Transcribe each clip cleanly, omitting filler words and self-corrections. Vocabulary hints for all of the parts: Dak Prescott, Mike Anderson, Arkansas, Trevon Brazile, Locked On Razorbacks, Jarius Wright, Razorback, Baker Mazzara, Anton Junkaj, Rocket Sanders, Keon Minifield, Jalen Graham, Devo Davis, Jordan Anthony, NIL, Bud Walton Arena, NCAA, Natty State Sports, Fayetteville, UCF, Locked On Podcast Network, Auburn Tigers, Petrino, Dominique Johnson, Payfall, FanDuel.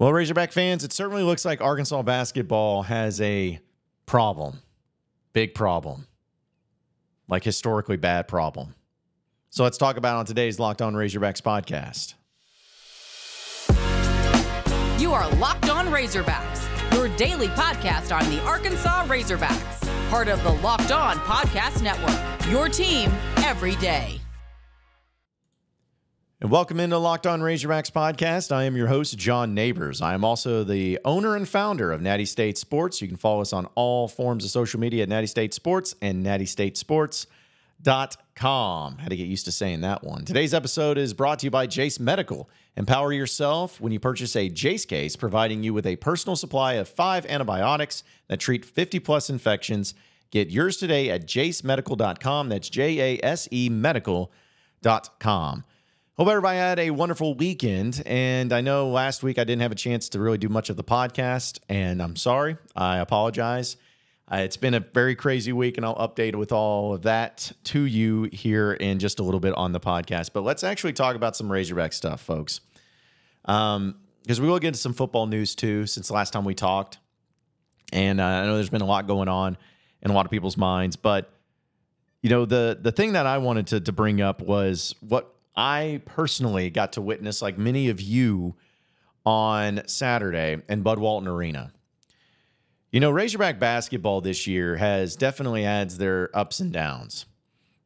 Well, Razorback fans, it certainly looks like Arkansas basketball has a problem. Big problem. Like historically bad problem. So let's talk about it on today's Locked On Razorbacks podcast. You are Locked On Razorbacks, your daily podcast on the Arkansas Razorbacks, part of the Locked On Podcast Network, your team every day. And welcome into Locked On Razorbacks podcast. I am your host, John Nabors. I am also the owner and founder of Natty State Sports. You can follow us on all forms of social media at Natty State Sports and nattystatesports.com. Had to get used to saying that one. Today's episode is brought to you by Jace Medical. Empower yourself when you purchase a Jace case, providing you with a personal supply of 5 antibiotics that treat 50-plus infections. Get yours today at jacemedical.com. That's JASE medical.com. Hope everybody had a wonderful weekend, and I know last week I didn't have a chance to really do much of the podcast, and I'm sorry. I apologize. It's been a very crazy week, and I'll update with all of that to you here in just a little bit on the podcast. But let's actually talk about some Razorback stuff, folks, because we will get into some football news, too, since last time we talked. And I know there's been a lot going on in a lot of people's minds, but, you know, the thing that I wanted to bring up was what I personally got to witness, like many of you, on Saturday in Bud Walton Arena. You know, Razorback basketball this year has definitely had their ups and downs.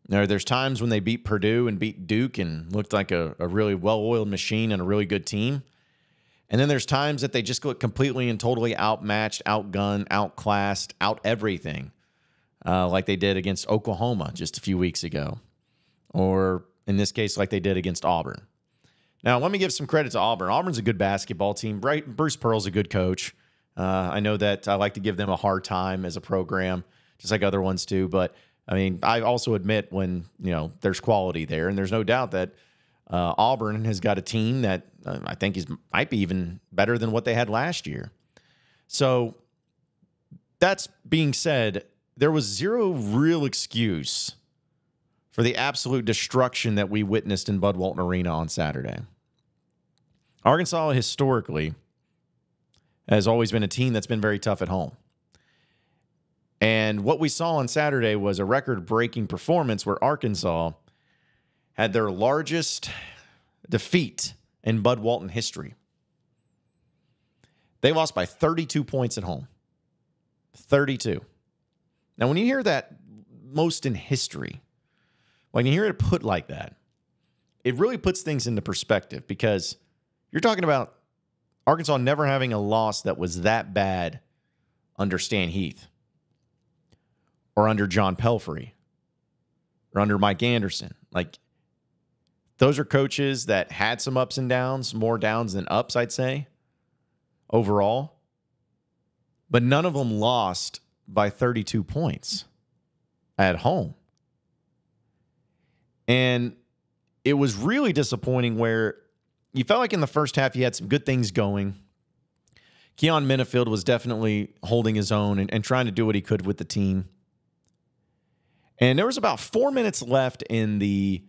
Now, there's times when they beat Purdue and beat Duke and looked like a really well-oiled machine and a really good team. And then there's times that they just look completely and totally outmatched, outgunned, outclassed, out everything, like they did against Oklahoma just a few weeks ago, or in this case, like they did against Auburn. Now, let me give some credit to Auburn. Auburn's a good basketball team. Bruce Pearl's a good coach. I know that I like to give them a hard time as a program, just like other ones do. But, I mean, I also admit when, you know, there's quality there. And there's no doubt that Auburn has got a team that I think might be even better than what they had last year. So, that's being said, there was zero real excuse for the absolute destruction that we witnessed in Bud Walton Arena on Saturday. Arkansas historically has always been a team that's been very tough at home. And what we saw on Saturday was a record-breaking performance where Arkansas had their largest defeat in Bud Walton history. They lost by 32 points at home. 32. Now, when you hear that most in history, when you hear it put like that, it really puts things into perspective, because you're talking about Arkansas never having a loss that was that bad under Stan Heath or under John Pelfrey or under Mike Anderson. Like, those are coaches that had some ups and downs, more downs than ups, I'd say, overall. But none of them lost by 32 points at home. And it was really disappointing where you felt like in the first half you had some good things going. Keon Minifield was definitely holding his own and trying to do what he could with the team. And there was about 4 minutes left in the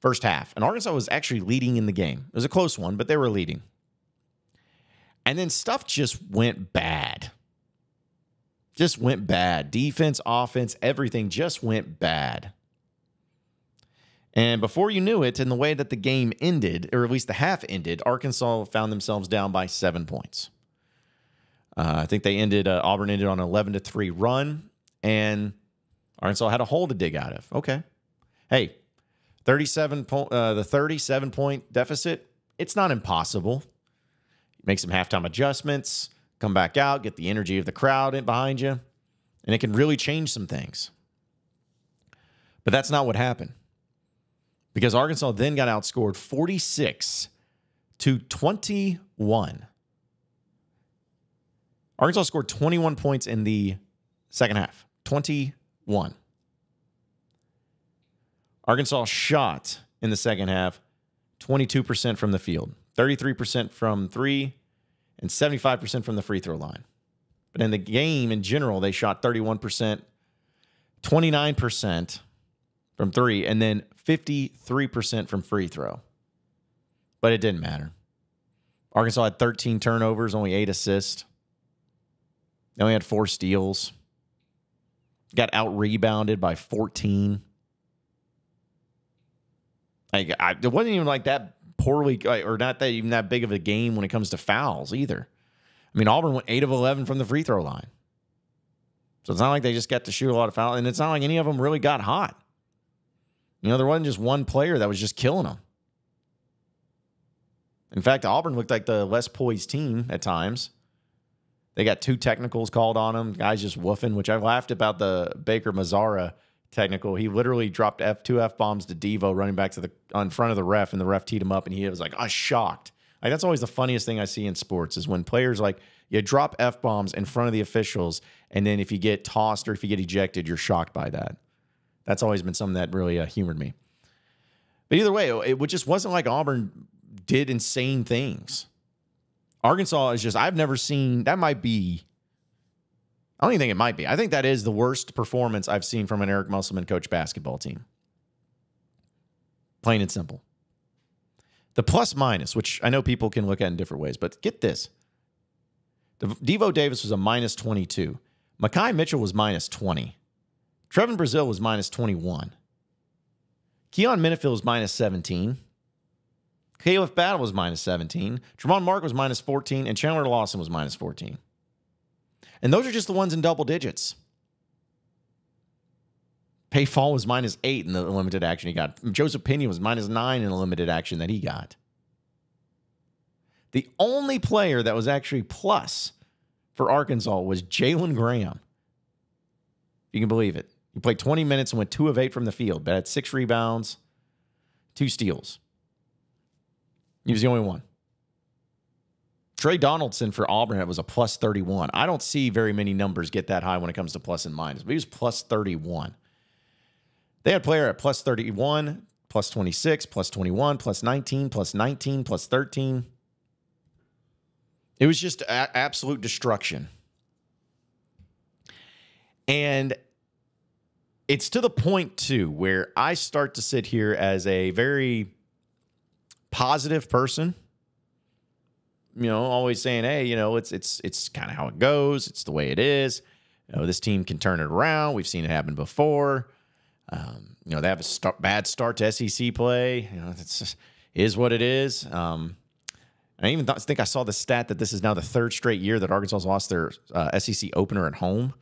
first half, and Arkansas was actually leading in the game. It was a close one, but they were leading. And then stuff just went bad. Just went bad. Defense, offense, everything just went bad. And before you knew it, in the way that the game ended, or at least the half ended, Arkansas found themselves down by 7 points. I think they ended, Auburn ended on an 11-3 run, and Arkansas had a hole to dig out of. Okay. Hey, the 37-point deficit, it's not impossible. Make some halftime adjustments, come back out, get the energy of the crowd behind you, and it can really change some things. But that's not what happened, because Arkansas then got outscored 46-21. Arkansas scored 21 points in the second half. 21. Arkansas shot in the second half 22% from the field, 33% from three, and 75% from the free throw line. But in the game in general, they shot 31%, 29%, from three, and then 53% from free throw. But it didn't matter. Arkansas had 13 turnovers, only 8 assists. They only had 4 steals. Got out-rebounded by 14. Like, it wasn't even like that poorly, or not that even that big of a game when it comes to fouls either. I mean, Auburn went 8 of 11 from the free throw line. So it's not like they just got to shoot a lot of fouls, and it's not like any of them really got hot. You know, there wasn't just one player that was just killing them. In fact, Auburn looked like the less poised team at times. They got 2 technicals called on them. Guys just woofing, which I laughed about the Baker Mazzara technical. He literally dropped two F-bombs to Devo running back to the in front of the ref, and the ref teed him up, and he was like, I shocked. Like, that's always the funniest thing I see in sports is when players, like, you drop F-bombs in front of the officials, and then if you get tossed or if you get ejected, you're shocked by that. That's always been something that really humored me. But either way, it just wasn't like Auburn did insane things. Arkansas is just, I've never seen, that might be, I don't even think it might be. I think that is the worst performance I've seen from an Eric Musselman coach basketball team. Plain and simple. The plus minus, which I know people can look at in different ways, but get this. Devo Davis was a minus 22. Mekhi Mitchell was minus 20. Trevon Brazile was minus 21. Keon Minifield was minus 17. Caleb Battle was minus 17. Tramon Mark was minus 14. And Chandler Lawson was minus 14. And those are just the ones in double digits. Payfall was minus 8 in the limited action he got. Joseph Pinion was minus 9 in the limited action that he got. The only player that was actually plus for Arkansas was Jalen Graham. You can believe it. He played 20 minutes and went 2 of 8 from the field, but had 6 rebounds, 2 steals. He was the only one. Trey Donaldson for Auburn was a plus 31. I don't see very many numbers get that high when it comes to plus and minus, but he was plus 31. They had a player at plus 31, plus 26, plus 21, plus 19, plus 19, plus 13. It was just absolute destruction. And it's to the point, too, where I start to sit here as a very positive person. You know, always saying, hey, you know, it's kind of how it goes. It's the way it is. You know, this team can turn it around. We've seen it happen before. You know, they have a bad start to SEC play. You know, that's is what it is. I even think I saw the stat that this is now the 3rd straight year that Arkansas lost their SEC opener at home,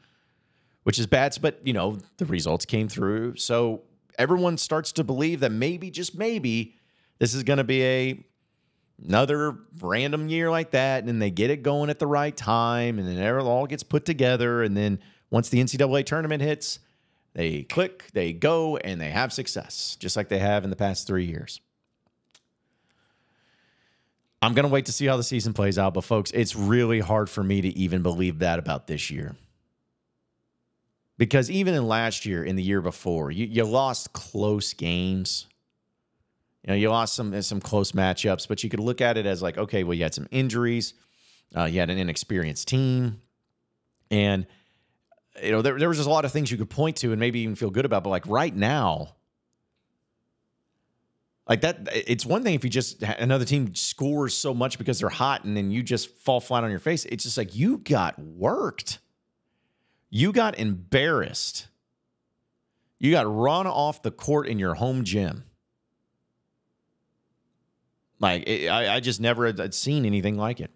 which is bad, but, you know, the results came through. So everyone starts to believe that maybe, just maybe, this is going to be another random year like that, and then they get it going at the right time, and then it all gets put together, and then once the NCAA tournament hits, they click, they go, and they have success, just like they have in the past 3 years. I'm going to wait to see how the season plays out, but, folks, it's really hard for me to even believe that about this year. Because even in last year, in the year before, you lost close games. You know, you lost some close matchups, but you could look at it as like, okay, well, you had some injuries, you had an inexperienced team, and you know there was just a lot of things you could point to and maybe even feel good about. But like right now, like that, it's one thing if you just another team scores so much because they're hot and then you just fall flat on your face. It's just like you got worked. You got embarrassed. You got run off the court in your home gym. Like, I just never had seen anything like it.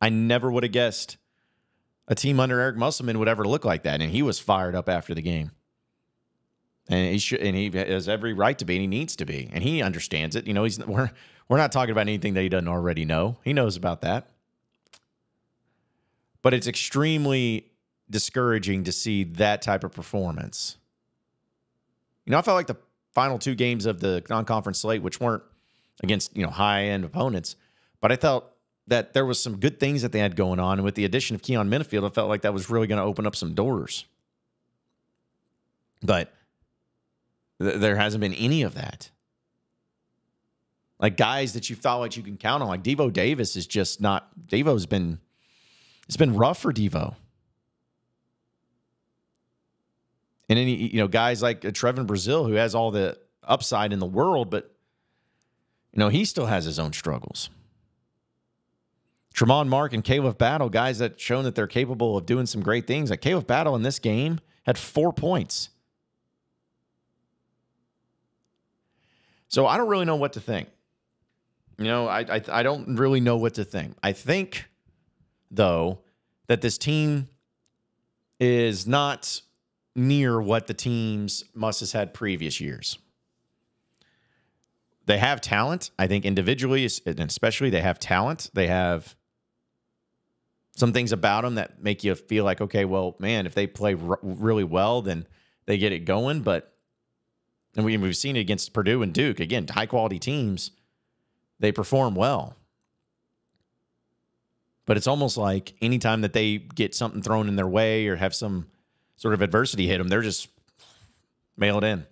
I never would have guessed a team under Eric Musselman would ever look like that, and he was fired up after the game. And he has every right to be, and he needs to be, and he understands it. You know, we're not talking about anything that he doesn't already know. He knows about that. But it's extremely discouraging to see that type of performance. You know, I felt like the final 2 games of the non-conference slate, which weren't against, you know, high-end opponents, but I felt that there was some good things that they had going on, and with the addition of Keon Minifield, I felt like that was really going to open up some doors. But there hasn't been any of that. Like, guys that you thought like you can count on, like Devo Davis is just not, it's been rough for Devo. And then, you know, guys like Trevon Brazile, who has all the upside in the world, but, you know, he still has his own struggles. Tramon Mark and Caleb Battle, guys that shown that they're capable of doing some great things. Like Caleb Battle in this game had 4 points. So I don't really know what to think. You know, I don't really know what to think. I think, though, that this team is not near what the teams must have had previous years. They have talent. I think individually, and especially, they have talent. They have some things about them that make you feel like, okay, well, man, if they play really well, then they get it going. But and we've seen it against Purdue and Duke. Again, high-quality teams, they perform well. But it's almost like anytime that they get something thrown in their way or have some sort of adversity hit them, they're just mailed in.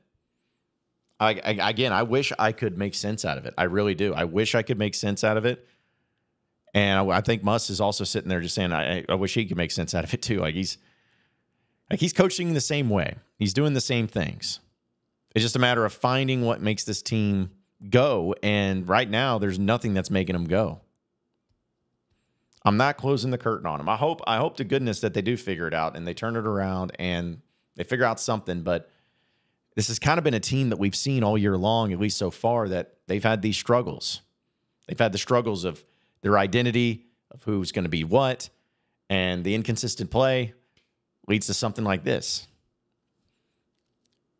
Again, I wish I could make sense out of it. I really do. I wish I could make sense out of it. And I think Muss is also sitting there just saying, I wish he could make sense out of it too. Like he's coaching the same way. He's doing the same things. It's just a matter of finding what makes this team go. And right now, there's nothing that's making them go. I'm not closing the curtain on them. I hope to goodness that they do figure it out and they turn it around and they figure out something. But this has kind of been a team that we've seen all year long, at least so far, that they've had these struggles. They've had the struggles of their identity, of who's going to be what, and the inconsistent play leads to something like this.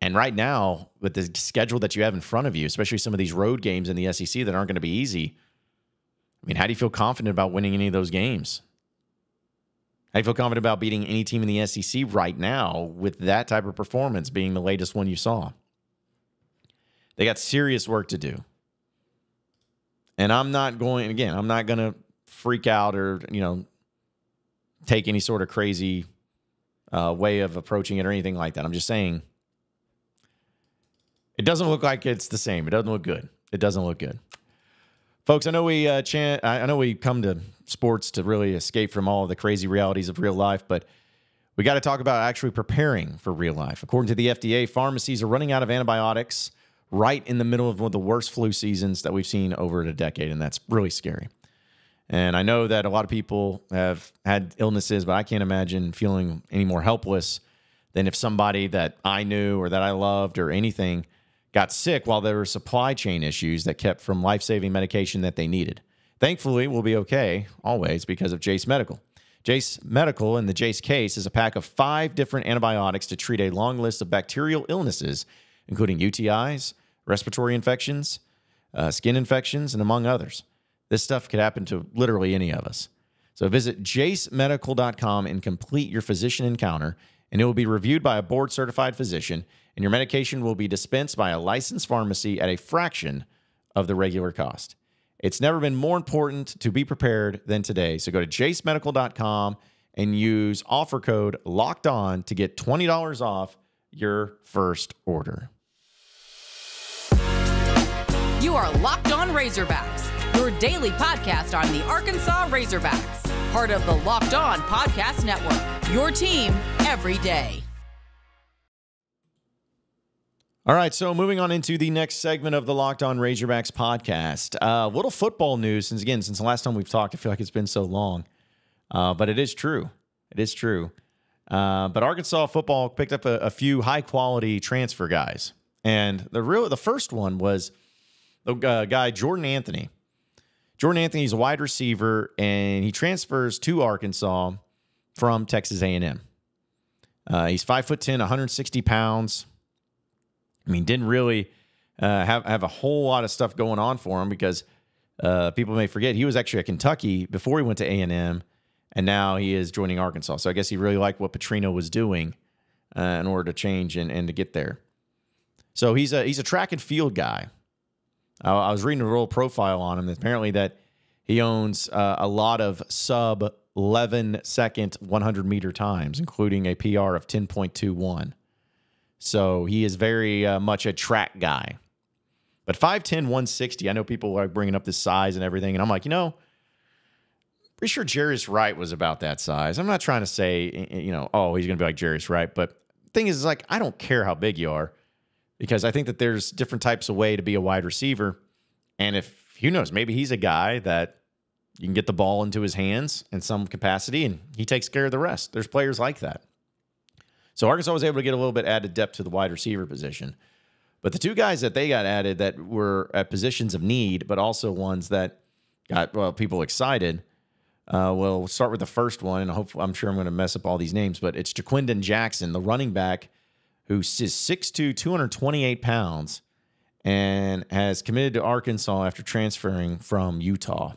And right now, with the schedule that you have in front of you, especially some of these road games in the SEC that aren't going to be easy, I mean, how do you feel confident about winning any of those games? How do you feel confident about beating any team in the SEC right now with that type of performance being the latest one you saw? They got serious work to do. And I'm not going to freak out or, you know, take any sort of crazy way of approaching it or anything like that. I'm just saying, it doesn't look like it's the same. It doesn't look good. It doesn't look good. Folks, I know we come to sports to really escape from all of the crazy realities of real life, but we got to talk about actually preparing for real life. According to the FDA, pharmacies are running out of antibiotics right in the middle of one of the worst flu seasons that we've seen over a decade, and that's really scary. And I know that a lot of people have had illnesses, but I can't imagine feeling any more helpless than if somebody that I knew or that I loved or anything got sick while there were supply chain issues that kept from life-saving medication that they needed. Thankfully, we'll be okay, always, because of Jace Medical. Jace Medical, in the Jace case, is a pack of 5 different antibiotics to treat a long list of bacterial illnesses, including UTIs, respiratory infections, skin infections, and among others. This stuff could happen to literally any of us. So visit jacemedical.com and complete your physician encounter, and it will be reviewed by a board-certified physician, and your medication will be dispensed by a licensed pharmacy at a fraction of the regular cost. It's never been more important to be prepared than today, so go to jacemedical.com and use offer code LOCKEDON to get $20 off your first order. You are Locked On Razorbacks, your daily podcast on the Arkansas Razorbacks. Part of the Locked On Podcast Network, your team every day. All right, so moving on into the next segment of the Locked On Razorbacks podcast. Little football news since the last time we've talked. I feel like it's been so long, but it is true. It is true. But Arkansas football picked up a few high-quality transfer guys. And the first one was the guy Jordan Anthony. Jordan Anthony's a wide receiver, and he transfers to Arkansas from Texas A&M. He's 5'10", 160 pounds. I mean, didn't really have a whole lot of stuff going on for him because people may forget he was actually at Kentucky before he went to A&M, and now he is joining Arkansas. So I guess he really liked what Petrino was doing in order to change and to get there. So he's a track and field guy. I was reading a little profile on him. Apparently that he owns a lot of sub-11-second 100-meter times, including a PR of 10.21. So he is very much a track guy. But 5'10", 160, I know people are bringing up this size and everything, and I'm like, you know, pretty sure Jarius Wright was about that size. I'm not trying to say, you know, oh, he's going to be like Jarius Wright, but the thing is, like, I don't care how big you are, because I think that there's different types of way to be a wide receiver. And if, who knows, maybe he's a guy that You can get the ball into his hands in some capacity, and he takes care of the rest. There's players like that. So Arkansas was able to get a little bit added depth to the wide receiver position. But the two guys that they got added that were at positions of need, but also ones that got, well, people excited. We'll start with the first one, and I'm sure I'm going to mess up all these names, but it's Jaquindon Jackson, the running back, who is 6'2", 228 pounds, and has committed to Arkansas after transferring from Utah.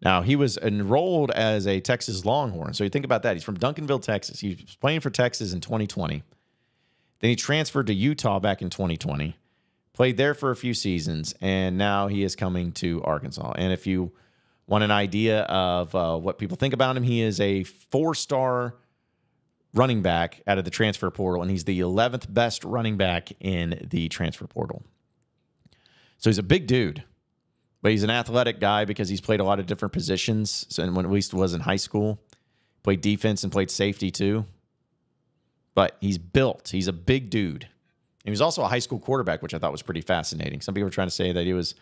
Now, he was enrolled as a Texas Longhorn, so you think about that. He's from Duncanville, Texas. He was playing for Texas in 2020. Then he transferred to Utah back in 2020, played there for a few seasons, and now he is coming to Arkansas. And if you want an idea of what people think about him, he is a 4-star running back out of the transfer portal, and he's the 11th best running back in the transfer portal. So he's a big dude, but he's an athletic guy because he's played a lot of different positions, so when at least was in high school. Played defense and played safety too. But he's built. He's a big dude. He was also a high school quarterback, which I thought was pretty fascinating. Some people were trying to say that he was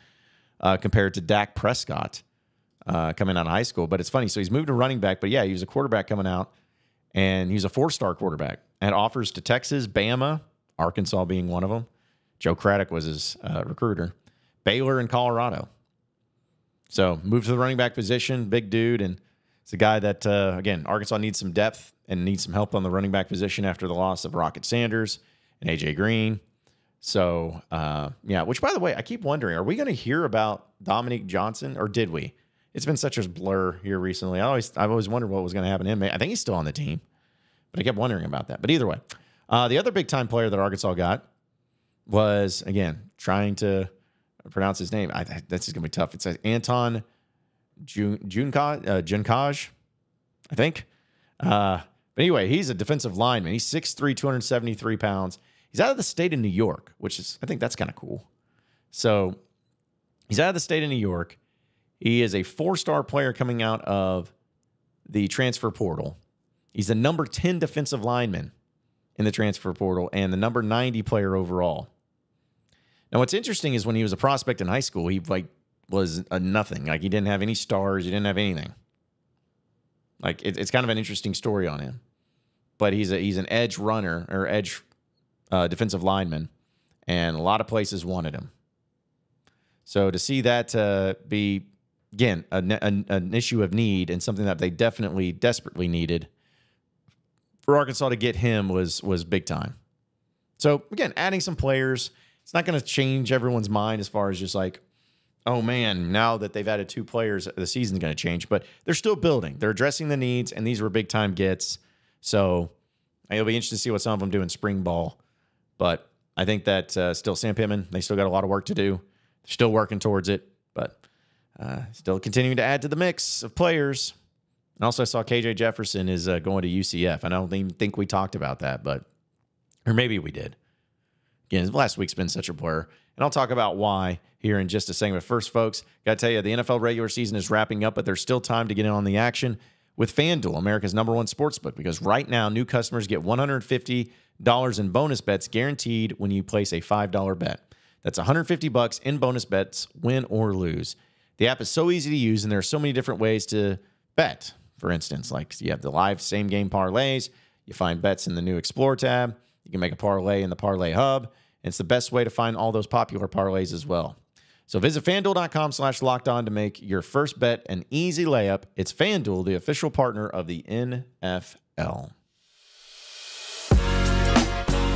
compared to Dak Prescott coming out of high school, but it's funny. So he's moved to running back, but yeah, he was a quarterback coming out. And he's a 4-star quarterback. Had offers to Texas, Bama, Arkansas being one of them. Joe Craddock was his recruiter. Baylor and Colorado. So moved to the running back position, big dude. And it's a guy that, again, Arkansas needs some depth and needs some help on the running back position after the loss of Rocket Sanders and A.J. Green. So, yeah, which, by the way, I keep wondering, are we going to hear about Dominique Johnson, or did we? It's been such a blur here recently. I've always wondered what was going to happen to him. I think he's still on the team, but I kept wondering about that. But either way, the other big-time player that Arkansas got was, again, trying to pronounce his name. That's just going to be tough. It's Anton Junkaj, I think. But anyway, he's a defensive lineman. He's 6'3", 273 pounds. He's out of the state of New York, which is, I think that's kind of cool. So he's out of the state of New York. He is a 4-star player coming out of the transfer portal. He's the number 10 defensive lineman in the transfer portal and the number 90 player overall. Now, what's interesting is when he was a prospect in high school, he was a nothing. Like, he didn't have any stars. He didn't have anything. Like, it's kind of an interesting story on him. But he's an edge runner or edge defensive lineman, and a lot of places wanted him. So to see that be... Again, an issue of need and something that they definitely, desperately needed for Arkansas to get him was big time. So, again, adding some players. It's not going to change everyone's mind as far as just like, oh, man, now that they've added 2 players, the season's going to change. But they're still building. They're addressing the needs, and these were big-time gets. So it'll be interesting to see what some of them do in spring ball. But I think that still Sam Pittman, they still got a lot of work to do. They're still working towards it, but... still continuing to add to the mix of players. And also I saw KJ Jefferson is going to UCF. And I don't even think we talked about that, but, or maybe we did. Again, last week's been such a blur. And I'll talk about why here in just a second. But first, folks, got to tell you, the NFL regular season is wrapping up, but there's still time to get in on the action with FanDuel, America's #1 sportsbook, because right now new customers get $150 in bonus bets guaranteed when you place a $5 bet. That's $150 in bonus bets, win or lose. The app is so easy to use, and there are so many different ways to bet. For instance, like you have the live same-game parlays. You find bets in the new Explore tab. You can make a parlay in the Parlay Hub. And it's the best way to find all those popular parlays as well. So visit FanDuel.com/LockedOn to make your first bet an easy layup. It's FanDuel, the official partner of the NFL.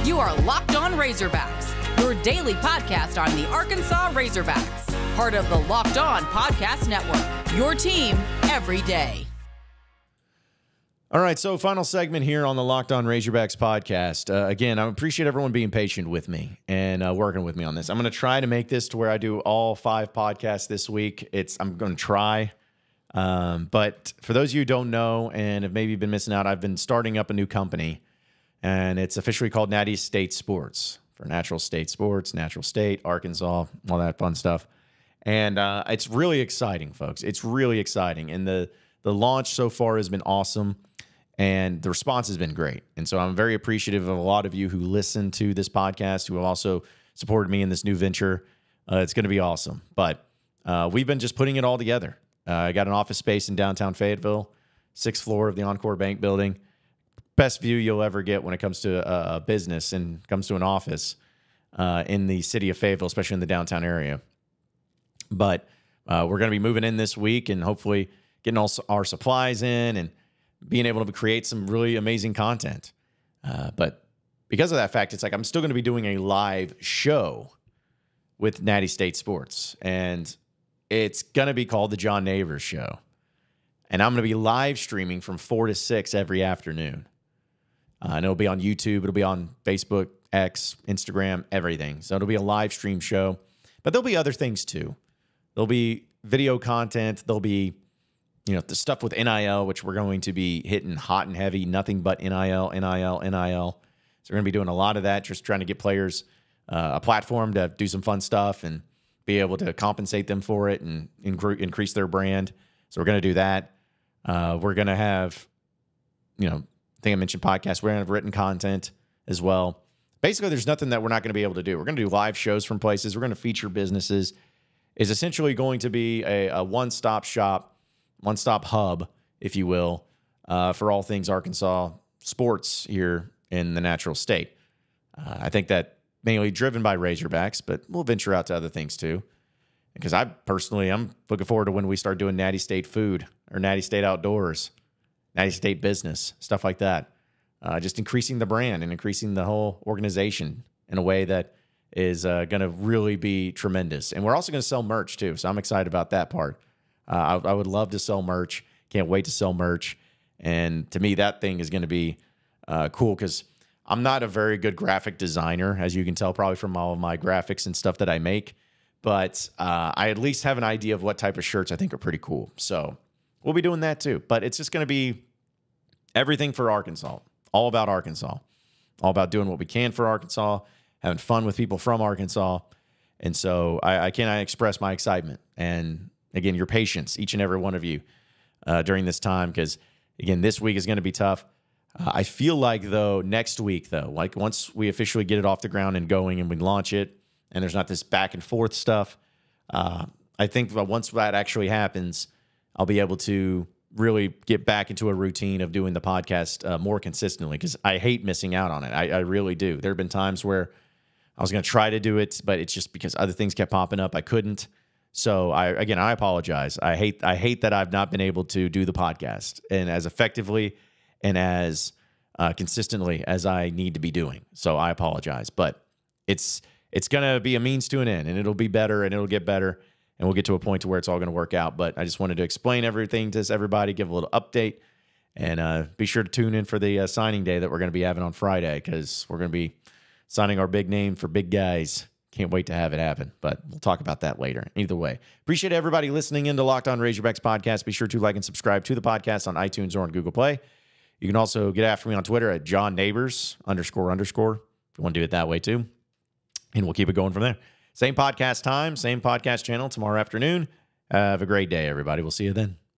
You are Locked On Razorbacks, your daily podcast on the Arkansas Razorbacks. Part of the Locked On Podcast Network, your team every day. All right, so final segment here on the Locked On Razorbacks podcast. Again, I appreciate everyone being patient with me and working with me on this. I'm going to try to make this to where I do all 5 podcasts this week. I'm going to try. But for those of you who don't know and have maybe been missing out, I've been starting up a new company, and it's officially called Natty State Sports, for Natural State Sports, Natural State, Arkansas, all that fun stuff. And it's really exciting, folks. It's really exciting. And the launch so far has been awesome. And the response has been great. And so I'm very appreciative of a lot of you who listen to this podcast, who have also supported me in this new venture. It's going to be awesome. But we've been just putting it all together. I got an office space in downtown Fayetteville, 6th floor of the Encore Bank building. Best view you'll ever get when it comes to a business and comes to an office in the city of Fayetteville, especially in the downtown area. But we're going to be moving in this week and hopefully getting all our supplies in and being able to create some really amazing content. But because of that fact, it's like I'm still going to be doing a live show with Natty State Sports, and it's going to be called the John Nabors Show. And I'm going to be live streaming from 4 to 6 every afternoon. And it'll be on YouTube. It'll be on Facebook, X, Instagram, everything. So it'll be a live stream show. But there'll be other things too. There'll be video content. There'll be, you know, the stuff with NIL, which we're going to be hitting hot and heavy. Nothing but NIL, NIL, NIL. So we're going to be doing a lot of that, just trying to get players a platform to do some fun stuff and be able to compensate them for it and increase their brand. So we're going to do that. We're going to have, you know, I think I mentioned podcasts. We're going to have written content as well. Basically, there's nothing that we're not going to be able to do. We're going to do live shows from places. We're going to feature businesses. It's essentially going to be a one-stop shop, one-stop hub, if you will, for all things Arkansas sports here in the natural state. I think that mainly driven by Razorbacks, but we'll venture out to other things too. Because I personally, I'm looking forward to when we start doing Natty State food or Natty State outdoors, Natty State business, stuff like that. Just increasing the brand and increasing the whole organization in a way that is going to really be tremendous. And we're also going to sell merch too, so I'm excited about that part. I would love to sell merch. Can't wait to sell merch. And to me, that thing is going to be cool because I'm not a very good graphic designer, as you can tell probably from all of my graphics and stuff that I make. But I at least have an idea of what type of shirts I think are pretty cool. So we'll be doing that too. But it's just going to be everything for Arkansas, all about Arkansas, all about doing what we can for Arkansas, having fun with people from Arkansas. And so I cannot express my excitement. And, again, your patience, each and every one of you during this time because, again, this week is going to be tough. I feel like, though, next week, though, like once we officially get it off the ground and going and we launch it, and there's not this back and forth stuff. I think that once that actually happens, I'll be able to really get back into a routine of doing the podcast more consistently because I hate missing out on it. I really do. There have been times where I was going to try to do it, but it's just because other things kept popping up. I couldn't. So, I apologize. I hate that I've not been able to do the podcast and as effectively and as consistently as I need to be doing. So I apologize, but it's going to be a means to an end, and it'll be better, and it'll get better, and we'll get to a point to where it's all going to work out. But I just wanted to explain everything to everybody, give a little update, and be sure to tune in for the signing day that we're going to be having on Friday because we're going to be signing our big name for big guys. Can't wait to have it happen, but we'll talk about that later. Either way, appreciate everybody listening into Locked On Razorbacks podcast. Be sure to like and subscribe to the podcast on iTunes or on Google Play. You can also get after me on Twitter at @JohnNabors__, if you want to do it that way too. And we'll keep it going from there. Same podcast time, same podcast channel tomorrow afternoon. Have a great day, everybody. We'll see you then.